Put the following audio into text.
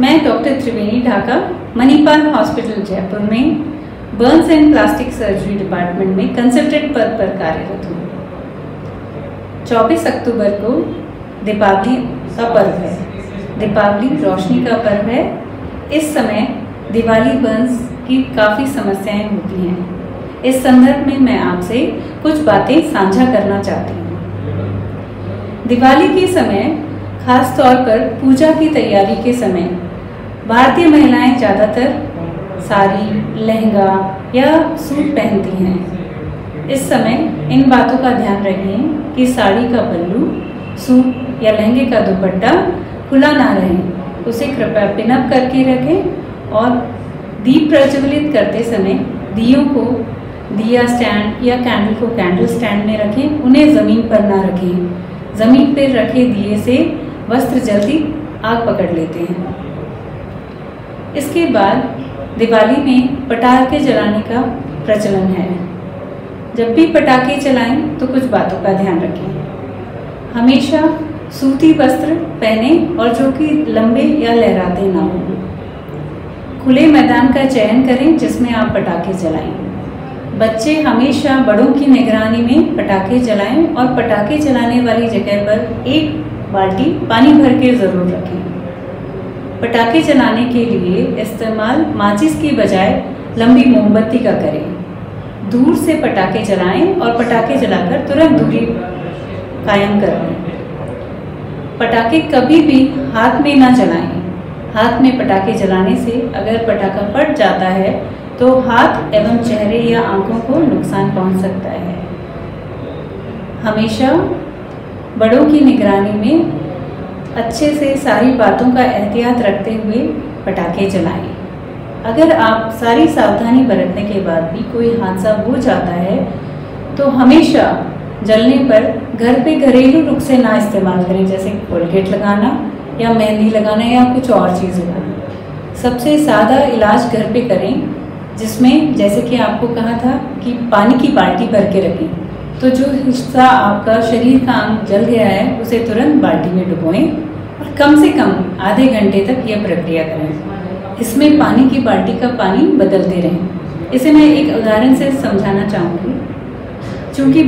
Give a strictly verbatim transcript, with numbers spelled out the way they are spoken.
मैं doctor Triveni Dhaka Manipal hospital Jaipur में burns and plastic surgery department में कंसल्टेंट पद पर कार्यरत हूँ। चौबीस अक्टूबर को दीपावली का पर्व है। दीपावली रोशनी का पर्व है। इस समय दिवाली बर्न्स की काफ़ी समस्याएं होती हैं। इस संदर्भ में मैं आपसे कुछ बातें साझा करना चाहती हूँ। दिवाली के समय, खास तौर पर पूजा की तैयारी के समय, भारतीय महिलाएं ज़्यादातर साड़ी, लहंगा या सूट पहनती हैं। इस समय इन बातों का ध्यान रखें कि साड़ी का पल्लू, सूट या लहंगे का दुपट्टा खुला ना रहे। उसे कृपया पिनअप करके रखें और दीप प्रज्वलित करते समय दियों को दिया स्टैंड या कैंडल को कैंडल स्टैंड में रखें, उन्हें ज़मीन पर ना रखें। ज़मीन पर रखे दिए से वस्त्र जल्दी आग पकड़ लेते हैं। इसके बाद दिवाली में पटाखे जलाने का प्रचलन है। जब भी पटाखे जलाएं तो कुछ बातों का ध्यान रखें। हमेशा सूती वस्त्र पहने और जो कि लंबे या लहराते ना हों। खुले मैदान का चयन करें जिसमें आप पटाखे जलाएं। बच्चे हमेशा बड़ों की निगरानी में पटाखे जलाएं और पटाखे जलाने वाली जगह पर एक बाल्टी पानी भर के ज़रूर रखें। पटाखे जलाने के लिए इस्तेमाल माचिस की बजाय लंबी मोमबत्ती का करें। दूर से पटाखे जलाएं और पटाखे जलाकर तुरंत दूरी कायम करें। पटाखे कभी भी हाथ में ना जलाएं। हाथ में पटाखे जलाने से अगर पटाखा फट जाता है तो हाथ एवं चेहरे या आंखों को नुकसान पहुंच सकता है। हमेशा बड़ों की निगरानी में अच्छे से सारी बातों का एहतियात रखते हुए पटाखे जलाएं। अगर आप सारी सावधानी बरतने के बाद भी कोई हादसा हो जाता है तो हमेशा जलने पर घर पे घरेलू नुस्खे ना इस्तेमाल करें, जैसे कोलगेट लगाना या मेहंदी लगाना या कुछ और चीज़ लगाना। सबसे सादा इलाज घर पे करें, जिसमें जैसे कि आपको कहा था कि पानी की बाल्टी भर के रखें। तो जो हिस्सा आपका शरीर का अंग जल गया है उसे तुरंत बाल्टी में डुबोएं और कम से कम आधे घंटे तक यह प्रक्रिया करें। इसमें पानी की बाल्टी का पानी बदलते रहें। इसे मैं एक उदाहरण से समझाना चाहूँगी। चूँकि